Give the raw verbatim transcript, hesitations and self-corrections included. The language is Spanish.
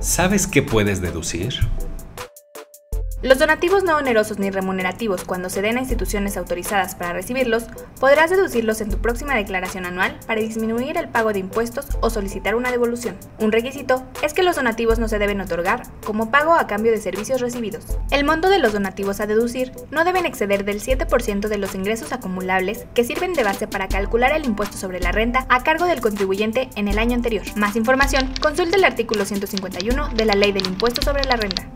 ¿Sabes qué puedes deducir? Los donativos no onerosos ni remunerativos, cuando se den a instituciones autorizadas para recibirlos, podrás deducirlos en tu próxima declaración anual para disminuir el pago de impuestos o solicitar una devolución. Un requisito es que los donativos no se deben otorgar como pago a cambio de servicios recibidos. El monto de los donativos a deducir no deben exceder del siete por ciento de los ingresos acumulables que sirven de base para calcular el impuesto sobre la renta a cargo del contribuyente en el año anterior. Más información, consulta el artículo ciento cincuenta y uno de la Ley del Impuesto sobre la Renta.